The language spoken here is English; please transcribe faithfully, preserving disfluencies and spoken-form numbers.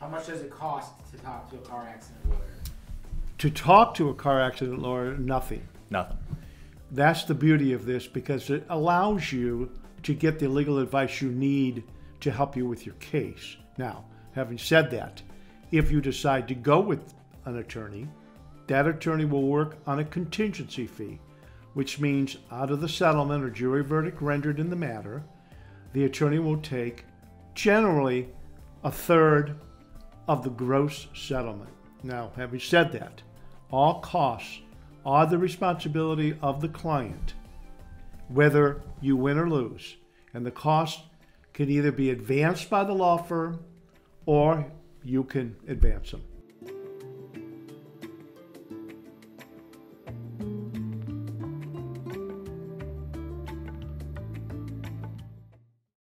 How much does it cost to talk to a car accident lawyer? To talk to a car accident lawyer, nothing. Nothing. That's the beauty of this, because it allows you to get the legal advice you need to help you with your case. Now, having said that, if you decide to go with an attorney, that attorney will work on a contingency fee, which means out of the settlement or jury verdict rendered in the matter, the attorney will take generally a third of the gross settlement. Now, having said that, all costs are the responsibility of the client, whether you win or lose. And the cost can either be advanced by the law firm or you can advance them.